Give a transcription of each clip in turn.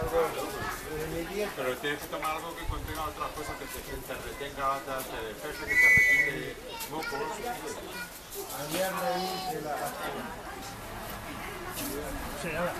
algo de pero tienes que tomar algo que contenga otras cosas, que te retenga latas de defensa, que te retire mocos. Ayer reí de la vacuna. Sí, ahora.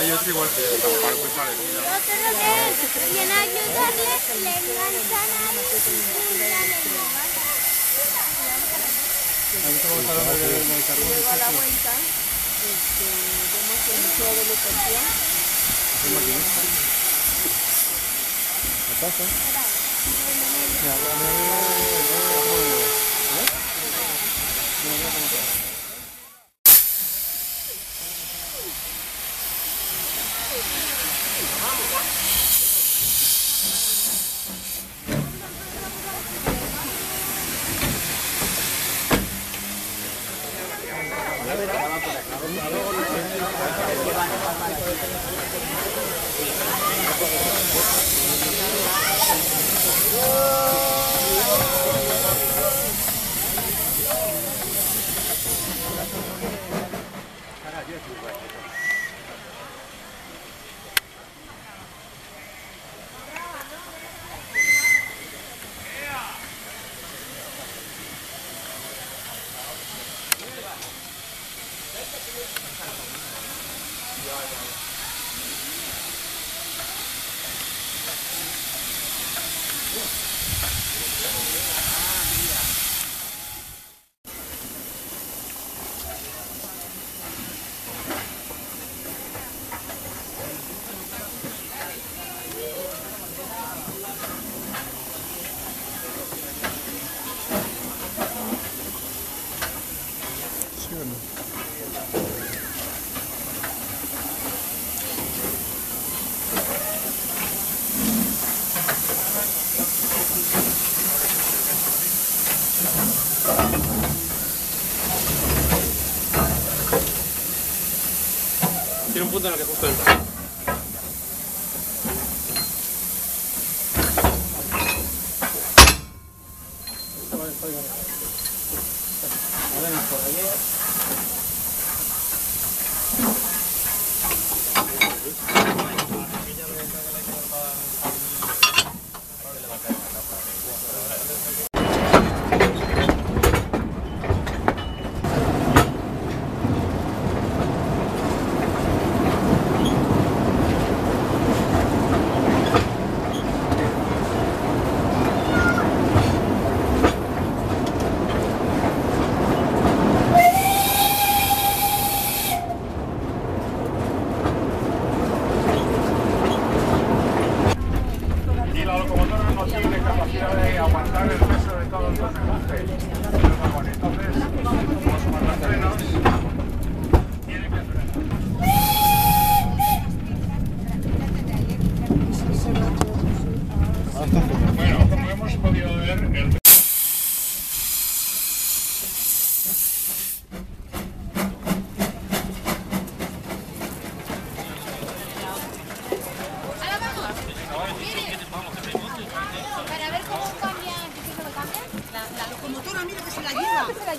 Hay otro igual que esta, para muy parecida. Otro que viene a ayudarle, le enganchan a los a la vuelta, vemos el museo de educación. ¿Qué Tiene un punto en el que justo entra. Bueno, como hemos podido ver,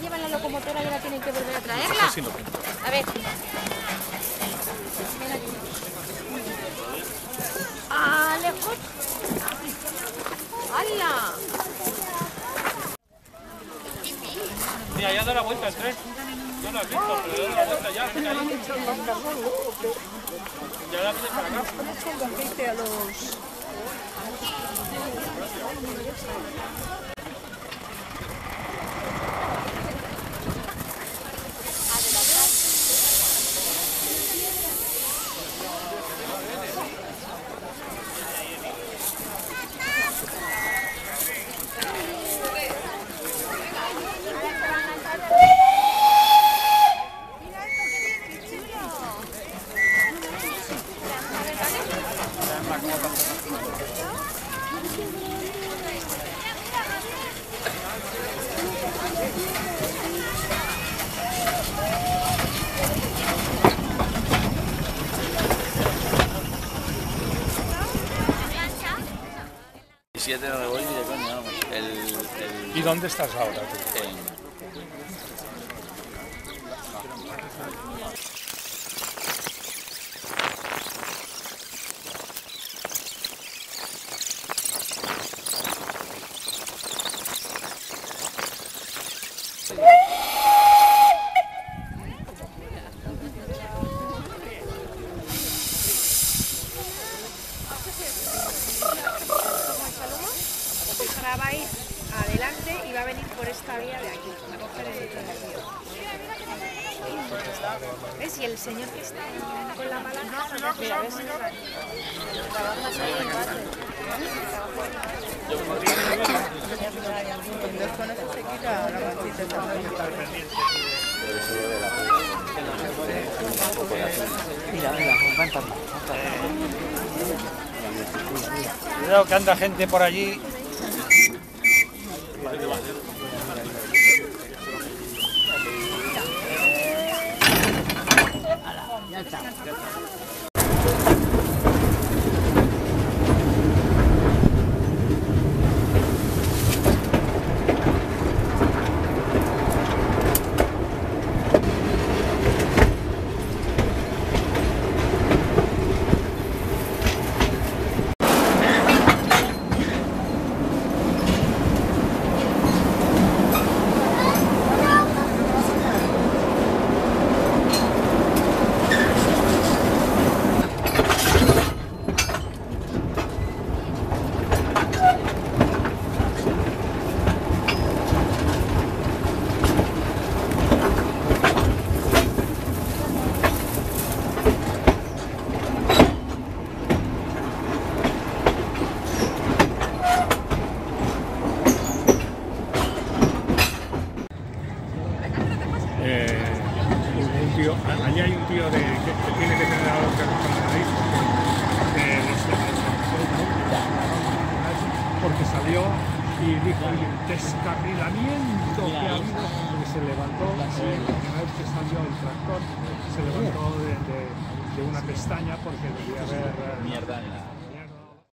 llevan la locomotora y ahora tienen que volver a traerla. A ver. ¡Alejos! ¡Hala! Mira, ya da la vuelta el tren. Ya lo has visto, pero da la vuelta ya. Mira ahí. Ya la vienes para acá. Aceite a los... No me voy ni de coña, vamos. ¿Y dónde estás ahora? Tú? Va a ir adelante y va a venir por esta vía de aquí, a coger el río. ¿Ves? Y el señor que está con la palanca se refiere a veces. Mira, mira, encantando. Cuidado que anda gente por allí. Allí hay un tío que tiene que tener algo que porque salió y dijo el descarrilamiento que ha habido, que se levantó, una vez que salió el tractor, se levantó de una pestaña porque debía haber...